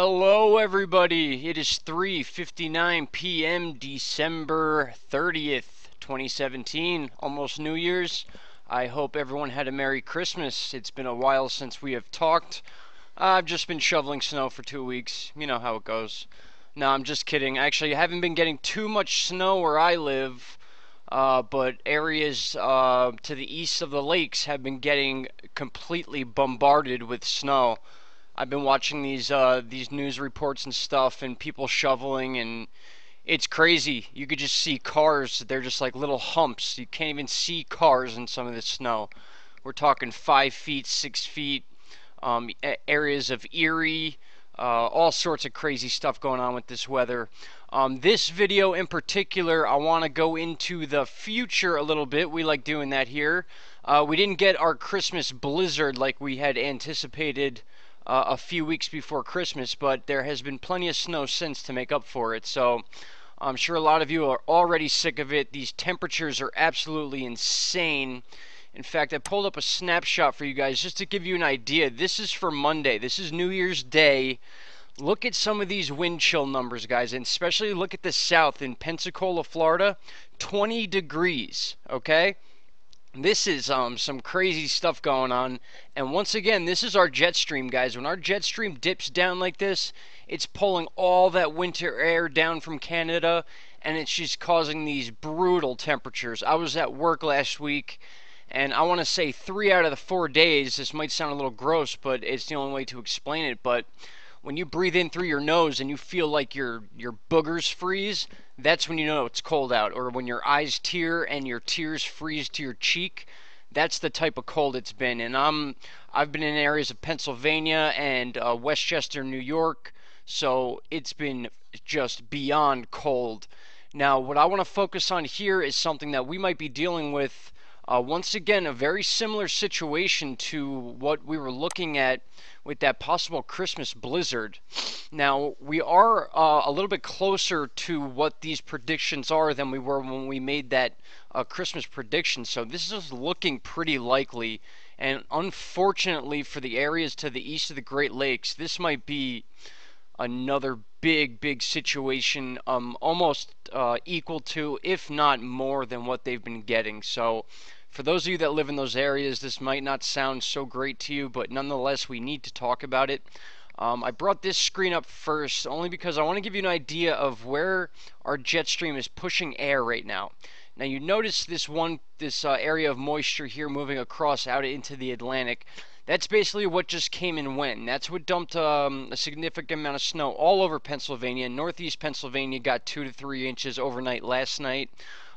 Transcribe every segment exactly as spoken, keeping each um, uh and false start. Hello everybody, it is three fifty-nine p m December thirtieth, twenty seventeen, almost New Year's. I hope everyone had a Merry Christmas. It's been a while since we have talked. I've just been shoveling snow for two weeks, you know how it goes. No, I'm just kidding. Actually, I haven't been getting too much snow where I live, uh, but areas uh, to the east of the lakes have been getting completely bombarded with snow. I've been watching these uh, these news reports and stuff, and people shoveling, and it's crazy. You could just see cars. They're just like little humps. You can't even see cars in some of the snow. We're talking five feet, six feet, um, areas of Erie, uh, all sorts of crazy stuff going on with this weather. Um, this video in particular, I want to go into the future a little bit. We like doing that here. Uh, we didn't get our Christmas blizzard like we had anticipated Uh, a few weeks before Christmas, but there has been plenty of snow since to make up for it, so I'm sure a lot of you are already sick of it. These temperatures are absolutely insane. In fact, I pulled up a snapshot for you guys just to give you an idea. This is for Monday. This is New Year's Day. Look at some of these wind chill numbers, guys, and especially look at the south in Pensacola, Florida, twenty degrees, okay? This is um, some crazy stuff going on, and once again, this is our jet stream, guys. When our jet stream dips down like this, it's pulling all that winter air down from Canada, and it's just causing these brutal temperatures. I was at work last week, and I want to say three out of the four days, this might sound a little gross, but it's the only way to explain it, but when you breathe in through your nose and you feel like your your boogers freeze, that's when you know it's cold out. Or when your eyes tear and your tears freeze to your cheek, that's the type of cold it's been. And I'm I've been in areas of Pennsylvania and uh, Westchester, New York, so it's been just beyond cold. Now, what I want to focus on here is something that we might be dealing with. Uh, once again, a very similar situation to what we were looking at with that possible Christmas blizzard. Now, we are uh, a little bit closer to what these predictions are than we were when we made that uh, Christmas prediction. So this is looking pretty likely. And unfortunately for the areas to the east of the Great Lakes, this might be another big, big situation, um, almost uh, equal to, if not more than what they've been getting. So for those of you that live in those areas, this might not sound so great to you, but nonetheless, we need to talk about it. Um, I brought this screen up first only because I want to give you an idea of where our jet stream is pushing air right now. Now, you notice this one, this uh, area of moisture here moving across out into the Atlantic. That's basically what just came and went. And that's what dumped um, a significant amount of snow all over Pennsylvania. Northeast Pennsylvania got two to three inches overnight last night.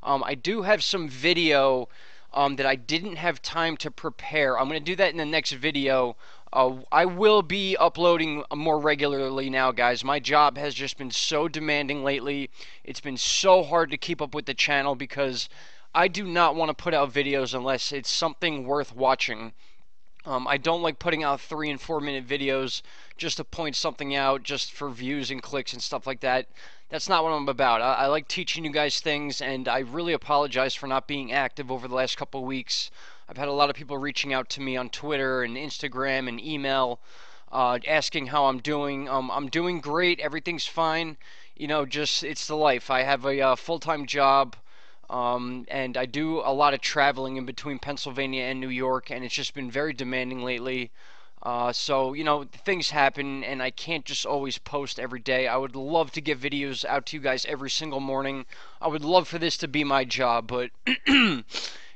Um, I do have some video Um, that I didn't have time to prepare. I'm going to do that in the next video. Uh, I will be uploading more regularly now, guys. My job has just been so demanding lately. It's been so hard to keep up with the channel because I do not want to put out videos unless it's something worth watching. Um, I don't like putting out three and four minute videos just to point something out, just for views and clicks and stuff like that. That's not what I'm about. I, I like teaching you guys things, and I really apologize for not being active over the last couple of weeks. I've had a lot of people reaching out to me on Twitter and Instagram and email, uh, asking how I'm doing. Um, I'm doing great. Everything's fine. You know, just it's the life. I have a uh, full-time job. Um, and I do a lot of traveling in between Pennsylvania and New York, and it's just been very demanding lately. Uh, so, you know, things happen, and I can't just always post every day. I would love to get videos out to you guys every single morning. I would love for this to be my job, but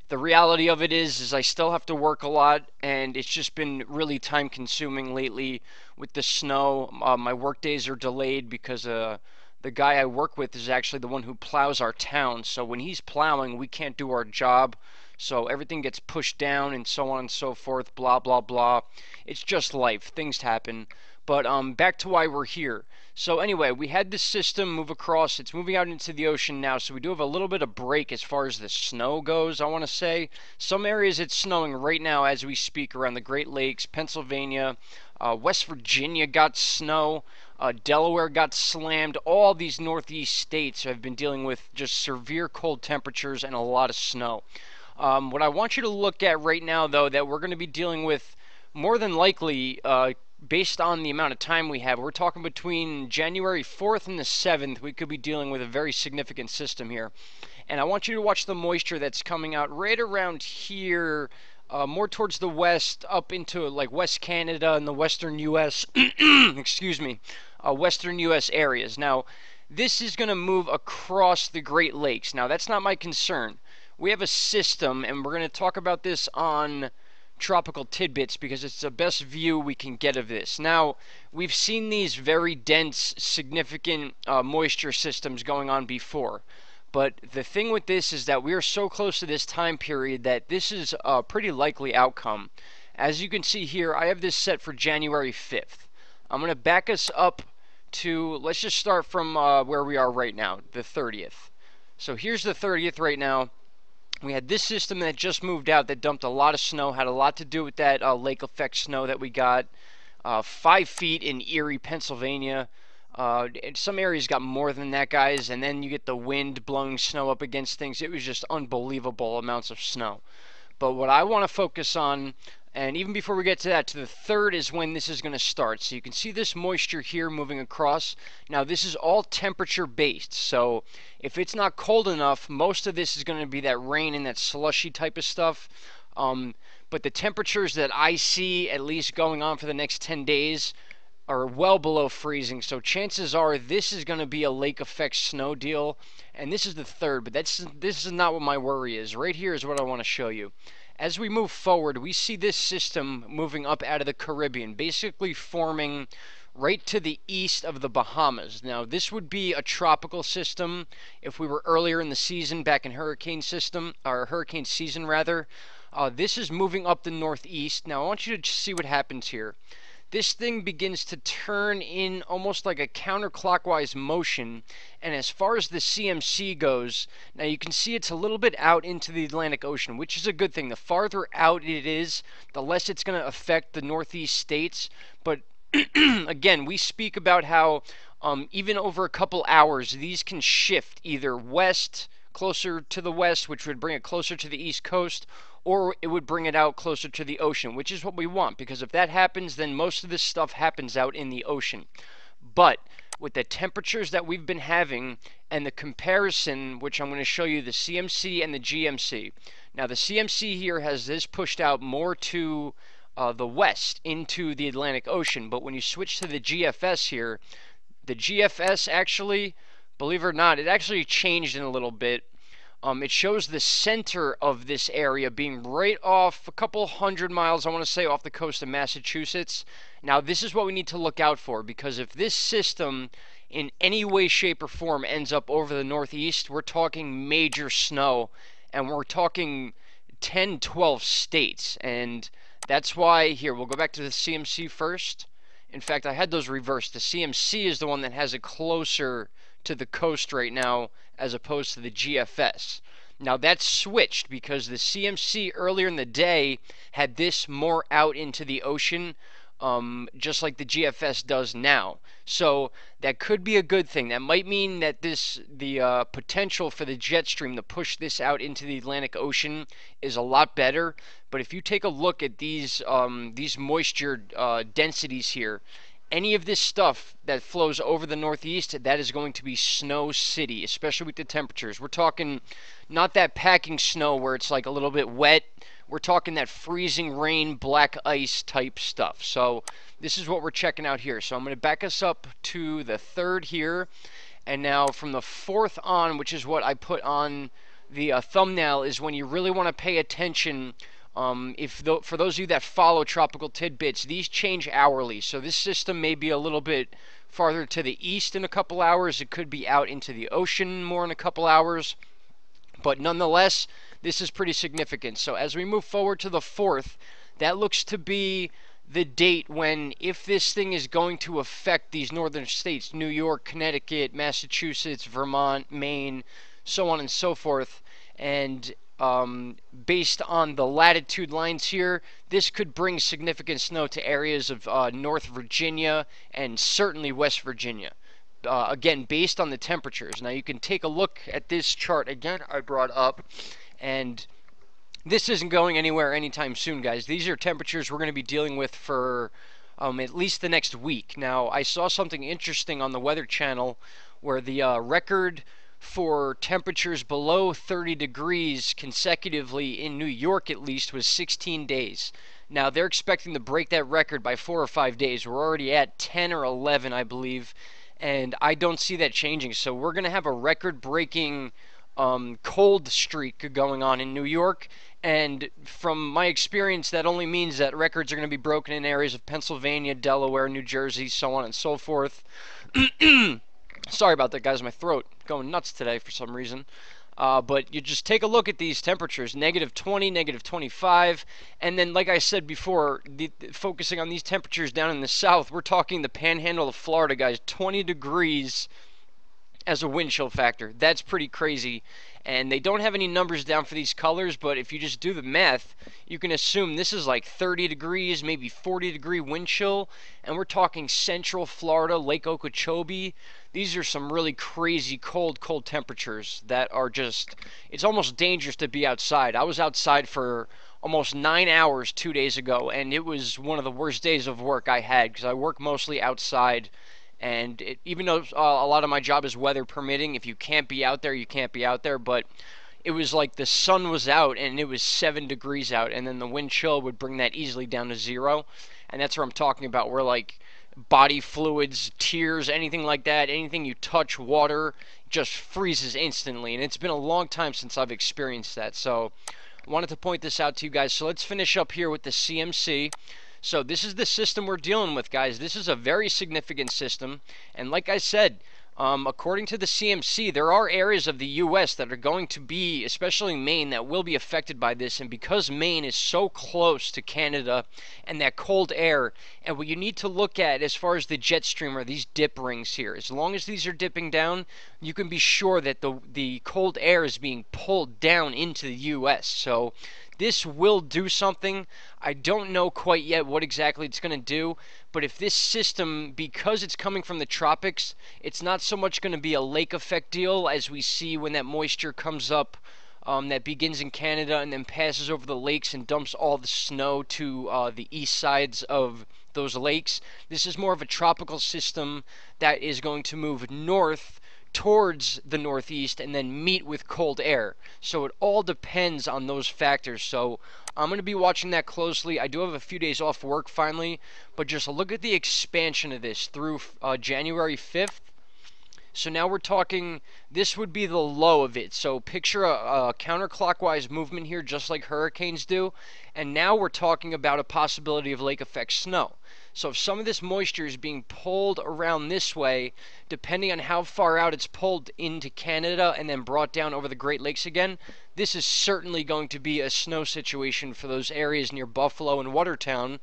the reality of it is, is I still have to work a lot, and it's just been really time-consuming lately with the snow. Uh, my work days are delayed because uh, the guy I work with is actually the one who plows our town, so when he's plowing, we can't do our job, so everything gets pushed down and so on and so forth, blah, blah, blah. It's just life. Things happen. But um, back to why we're here. So anyway, we had this system move across. It's moving out into the ocean now, so we do have a little bit of break as far as the snow goes, I want to say. Some areas it's snowing right now as we speak around the Great Lakes, Pennsylvania, uh, West Virginia got snow. Uh, Delaware got slammed. All these northeast states have been dealing with just severe cold temperatures and a lot of snow. Um, what I want you to look at right now, though, that we're going to be dealing with more than likely uh, based on the amount of time we have, we're talking between January fourth and the seventh, we could be dealing with a very significant system here. And I want you to watch the moisture that's coming out right around here, uh, more towards the west, up into like West Canada and the Western U S excuse me, uh, Western U S areas. Now, this is going to move across the Great Lakes. Now, that's not my concern. We have a system, and we're going to talk about this on Tropical Tidbits because it's the best view we can get of this. Now, we've seen these very dense, significant uh, moisture systems going on before, but the thing with this is that we are so close to this time period that this is a pretty likely outcome. As you can see here, I have this set for January fifth. I'm going to back us up to, let's just start from uh, where we are right now, the thirtieth. So here's the thirtieth right now. We had this system that just moved out that dumped a lot of snow, had a lot to do with that uh, lake effect snow that we got. Uh, five feet in Erie, Pennsylvania. Uh, some areas got more than that, guys, and then you get the wind blowing snow up against things. It was just unbelievable amounts of snow. But what I want to focus on, and even before we get to that, to the third is when this is going to start. So you can see this moisture here moving across. Now, this is all temperature-based, so if it's not cold enough, most of this is going to be that rain and that slushy type of stuff. Um, but the temperatures that I see, at least going on for the next ten days, are well below freezing, so chances are this is going to be a lake effect snow deal, and this is the third, but that's this is not what my worry is. Right here is what I want to show you. As we move forward, we see this system moving up out of the Caribbean, basically forming right to the east of the Bahamas. Now, this would be a tropical system if we were earlier in the season, back in hurricane system, or hurricane season rather. Uh, this is moving up the northeast. Now, I want you to see what happens here. This thing begins to turn in almost like a counterclockwise motion, and as far as the C M C goes, now you can see it's a little bit out into the Atlantic Ocean, which is a good thing. The farther out it is, the less it's going to affect the northeast states, but again, we speak about how um, even over a couple hours, these can shift either west, closer to the west, which would bring it closer to the east coast, or it would bring it out closer to the ocean, which is what we want, because if that happens, then most of this stuff happens out in the ocean. But with the temperatures that we've been having and the comparison, which I'm going to show you, the C M C and the G M C. Now, the C M C here has this pushed out more to uh, the west into the Atlantic Ocean, but when you switch to the G F S here, the G F S actually, believe it or not, it actually changed in a little bit. Um, it shows the center of this area being right off a couple hundred miles, I want to say, off the coast of Massachusetts. Now, this is what we need to look out for, because if this system in any way, shape, or form ends up over the northeast, we're talking major snow, and we're talking ten, twelve states. And that's why, here, we'll go back to the C M C first. In fact, I had those reversed. The C M C is the one that has it closer to the coast right now as opposed to the G F S. Now that's switched because the C M C earlier in the day had this more out into the ocean, um, just like the G F S does now. So that could be a good thing. That might mean that this the uh, potential for the jet stream to push this out into the Atlantic Ocean is a lot better. But if you take a look at these um, these moisture uh, densities here, any of this stuff that flows over the northeast, that is going to be snow city, especially with the temperatures. We're talking not that packing snow where it's like a little bit wet. We're talking that freezing rain, black ice type stuff. So this is what we're checking out here. So I'm going to back us up to the third here. And now from the fourth on, which is what I put on the uh, thumbnail, is when you really want to pay attention. Um, if th for those of you that follow Tropical Tidbits, these change hourly, so this system may be a little bit farther to the east in a couple hours. It could be out into the ocean more in a couple hours, but nonetheless, this is pretty significant. So as we move forward to the fourth, that looks to be the date when, if this thing is going to affect these northern states, New York, Connecticut, Massachusetts, Vermont, Maine, so on and so forth, and Um, based on the latitude lines here, this could bring significant snow to areas of uh, North Virginia and certainly West Virginia. Uh, again, based on the temperatures. Now you can take a look at this chart again I brought up, and this isn't going anywhere anytime soon, guys. These are temperatures we're going to be dealing with for um, at least the next week. Now, I saw something interesting on the Weather Channel where the uh, record for temperatures below thirty degrees consecutively in New York, at least, was sixteen days. Now, they're expecting to break that record by four or five days. We're already at ten or eleven, I believe, and I don't see that changing. So we're going to have a record-breaking um, cold streak going on in New York. And from my experience, that only means that records are going to be broken in areas of Pennsylvania, Delaware, New Jersey, so on and so forth. Sorry about that, guys. My throat going nuts today for some reason. Uh, but you just take a look at these temperatures, negative twenty, negative twenty-five. And then, like I said before, the, the, focusing on these temperatures down in the south, we're talking the panhandle of Florida, guys, twenty degrees as a wind chill factor. That's pretty crazy. And they don't have any numbers down for these colors, but if you just do the math, you can assume this is like thirty degrees, maybe forty degree wind chill, and we're talking central Florida, Lake Okeechobee. These are some really crazy cold, cold temperatures that are just, it's almost dangerous to be outside. I was outside for almost nine hours two days ago, and it was one of the worst days of work I had because I work mostly outside. And it, even though uh, a lot of my job is weather permitting, if you can't be out there, you can't be out there. But it was like the sun was out and it was seven degrees out, and then the wind chill would bring that easily down to zero. And that's what I'm talking about, where like body fluids, tears, anything like that, anything you touch, water, just freezes instantly. And it's been a long time since I've experienced that. So I wanted to point this out to you guys. So let's finish up here with the C M C. So this is the system we're dealing with, guys. This is a very significant system. And like I said, um, according to the C M C, there are areas of the U S that are going to be, especially Maine, that will be affected by this. And because Maine is so close to Canada and that cold air, and what you need to look at as far as the jet stream are these dip rings here. As long as these are dipping down, you can be sure that the, the cold air is being pulled down into the U S. So this will do something. I don't know quite yet what exactly it's going to do, but if this system, because it's coming from the tropics, it's not so much going to be a lake effect deal as we see when that moisture comes up um, that begins in Canada and then passes over the lakes and dumps all the snow to uh, the east sides of those lakes. This is more of a tropical system that is going to move north towards the northeast and then meet with cold air. So it all depends on those factors. So I'm going to be watching that closely. I do have a few days off work finally, but just look at the expansion of this through uh, January fifth. So now we're talking, this would be the low of it. So picture a, a counterclockwise movement here, just like hurricanes do. And now we're talking about a possibility of lake effect snow. So if some of this moisture is being pulled around this way, depending on how far out it's pulled into Canada and then brought down over the Great Lakes again, this is certainly going to be a snow situation for those areas near Buffalo and Watertown.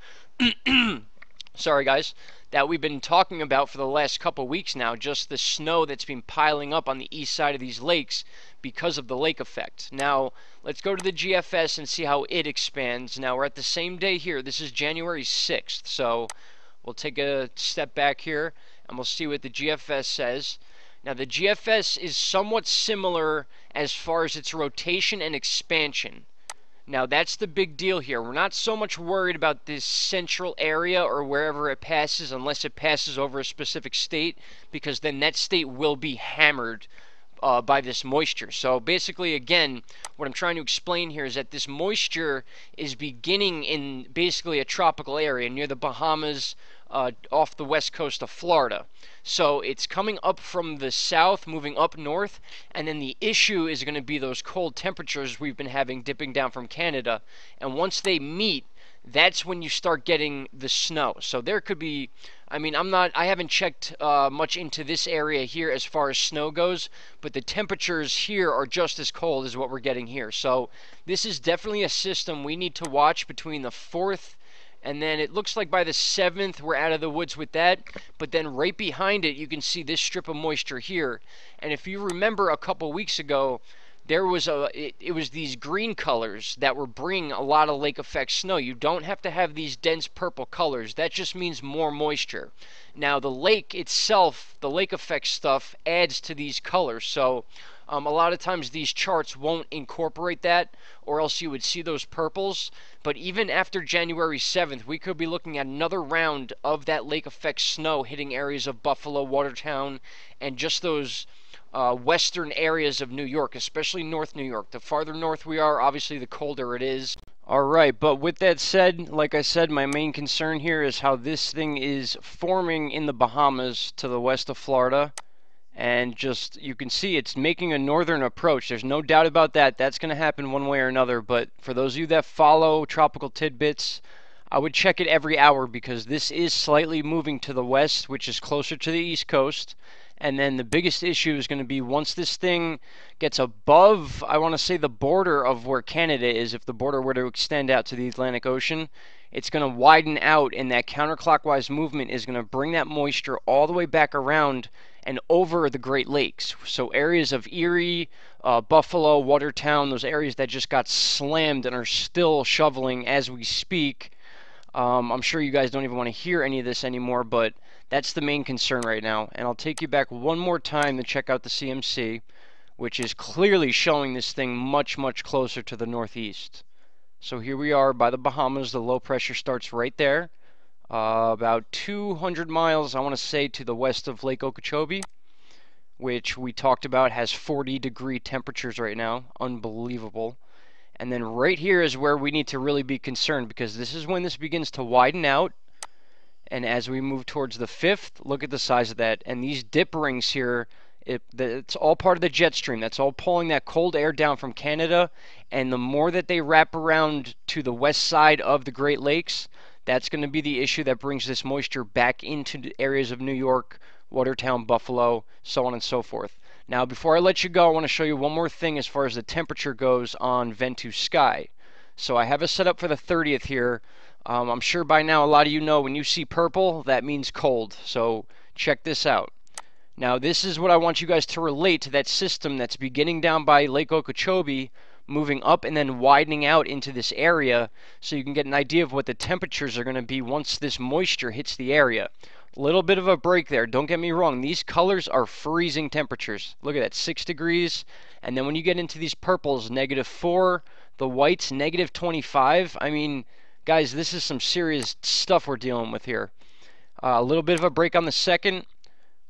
Sorry, guys. That we've been talking about for the last couple weeks now, just the snow that's been piling up on the east side of these lakes because of the lake effect. Now, let's go to the G F S and see how it expands. Now, we're at the same day here. This is January sixth, so we'll take a step back here, and we'll see what the G F S says. Now, the G F S is somewhat similar as far as its rotation and expansion. Now, that's the big deal here. We're not so much worried about this central area or wherever it passes, unless it passes over a specific state, because then that state will be hammered uh, by this moisture. So basically, again, what I'm trying to explain here is that this moisture is beginning in basically a tropical area near the Bahamas, uh, off the west coast of Florida. So it's coming up from the south, moving up north, and then the issue is going to be those cold temperatures we've been having dipping down from Canada. And once they meet, that's when you start getting the snow. So there could be, I mean, I'm not, I haven't checked uh, much into this area here as far as snow goes, but the temperatures here are just as cold as what we're getting here. So this is definitely a system we need to watch between the fourth and then it looks like by the seventh, we're out of the woods with that. But then right behind it, you can see this strip of moisture here. And if you remember a couple weeks ago, there was a, it, it was these green colors that were bringing a lot of lake effect snow. You don't have to have these dense purple colors. That just means more moisture. Now, the lake itself, the lake effect stuff adds to these colors. So Um, a lot of times these charts won't incorporate that, or else you would see those purples. But even after January seventh, we could be looking at another round of that lake effect snow hitting areas of Buffalo, Watertown, and just those uh, western areas of New York, especially North New York. The farther north we are, obviously the colder it is. Alright, but with that said, like I said, my main concern here is how this thing is forming in the Bahamas to the west of Florida. And just, you can see it's making a northern approach. There's no doubt about that. That's going to happen one way or another. But for those of you that follow Tropical Tidbits, I would check it every hour, because this is slightly moving to the west, which is closer to the East Coast. And then the biggest issue is going to be once this thing gets above, I want to say, the border of where Canada is, if the border were to extend out to the Atlantic Ocean, it's going to widen out, and that counterclockwise movement is going to bring that moisture all the way back around and over the Great Lakes. So areas of Erie, uh, Buffalo, Watertown, those areas that just got slammed and are still shoveling as we speak. Um, I'm sure you guys don't even want to hear any of this anymore, but that's the main concern right now. And I'll take you back one more time to check out the C M C, which is clearly showing this thing much, much closer to the northeast. So here we are by the Bahamas. The low pressure starts right there. Uh, about two hundred miles, I want to say, to the west of Lake Okeechobee, which we talked about has forty degree temperatures right now. Unbelievable. And then right here is where we need to really be concerned, because this is when this begins to widen out. And as we move towards the fifth, look at the size of that. And these dip rings here, it, it's all part of the jet stream. That's all pulling that cold air down from Canada. And the more that they wrap around to the west side of the Great Lakes, that's going to be the issue that brings this moisture back into the areas of New York, Watertown, Buffalo, so on and so forth. Now, before I let you go, I want to show you one more thing as far as the temperature goes on Ventusky. So I have it set up for the thirtieth here. Um, I'm sure by now a lot of you know when you see purple, that means cold. So check this out. Now, this is what I want you guys to relate to that system that's beginning down by Lake Okeechobee, moving up and then widening out into this area, so you can get an idea of what the temperatures are going to be once this moisture hits the area. A little bit of a break there, don't get me wrong. These colors are freezing temperatures. Look at that, six degrees. And then when you get into these purples, negative four, the whites, negative twenty-five. I mean, guys, this is some serious stuff we're dealing with here. Uh, a little bit of a break on the second,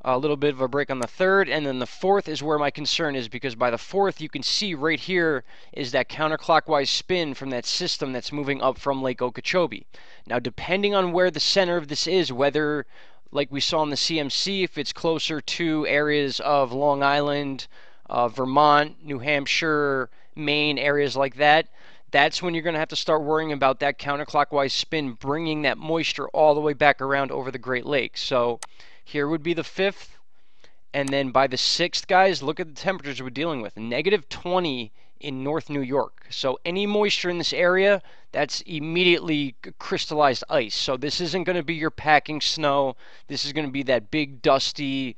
a little bit of a break on the third, and then the fourth is where my concern is, because by the fourth you can see right here is that counterclockwise spin from that system that's moving up from Lake Okeechobee. Now, depending on where the center of this is, whether, like we saw in the C M C, if it's closer to areas of Long Island, uh, Vermont, New Hampshire, Maine, areas like that, that's when you're going to have to start worrying about that counterclockwise spin bringing that moisture all the way back around over the Great Lakes. So here would be the fifth, and then by the sixth, guys, look at the temperatures we're dealing with. negative twenty in North New York. So any moisture in this area, that's immediately crystallized ice. So this isn't going to be your packing snow. This is going to be that big, dusty,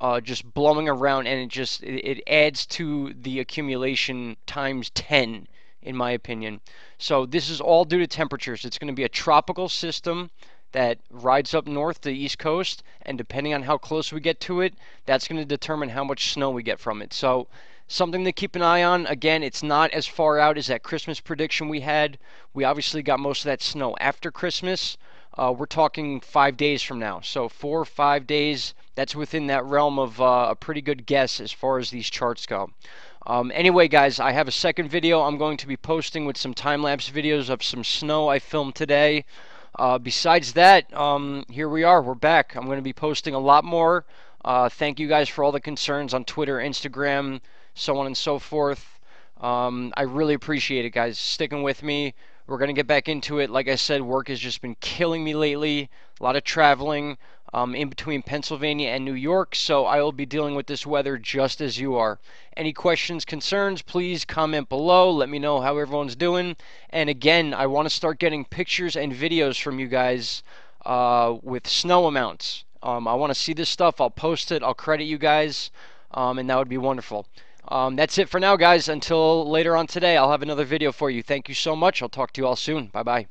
uh, just blowing around, and it just it, it adds to the accumulation times ten, in my opinion. So this is all due to temperatures. It's going to be a tropical system that rides up north to the East Coast, and depending on how close we get to it, that's going to determine how much snow we get from it. So something to keep an eye on. Again, it's not as far out as that Christmas prediction we had. We obviously got most of that snow after Christmas. Uh, we're talking five days from now, so four or five days. That's within that realm of uh, a pretty good guess as far as these charts go. Um, anyway, guys, I have a second video I'm going to be posting with some time-lapse videos of some snow I filmed today. Uh, besides that, um, here we are. We're back. I'm going to be posting a lot more. Uh, thank you guys for all the concerns on Twitter, Instagram, so on and so forth. Um, I really appreciate it, guys, sticking with me. We're going to get back into it. Like I said, work has just been killing me lately. A lot of traveling um, in between Pennsylvania and New York, so I will be dealing with this weather just as you are. Any questions, concerns, please comment below. Let me know how everyone's doing. And again, I want to start getting pictures and videos from you guys uh, with snow amounts. Um, I want to see this stuff. I'll post it. I'll credit you guys, um, and that would be wonderful. Um, that's it for now, guys. Until later on today, I'll have another video for you. Thank you so much. I'll talk to you all soon. Bye-bye.